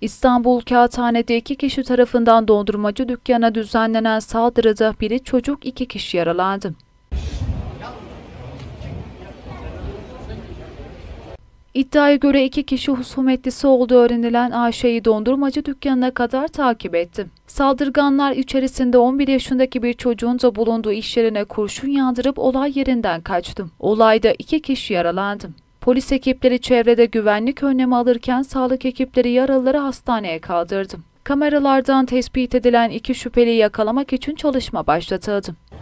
İstanbul Kağıthane'de iki kişi tarafından dondurmacı dükkana düzenlenen saldırıda biri çocuk, iki kişi yaralandı. İddiaya göre iki kişi husumetlisi olduğu öğrenilen Ayşe'yi dondurmacı dükkanına kadar takip etti. Saldırganlar içerisinde 11 yaşındaki bir çocuğun da bulunduğu iş yerine kurşun yağdırıp olay yerinden kaçtı. Olayda iki kişi yaralandı. Polis ekipleri çevrede güvenlik önlemi alırken sağlık ekipleri yaralıları hastaneye kaldırdı. Kameralardan tespit edilen iki şüpheliyi yakalamak için çalışma başlatıldı.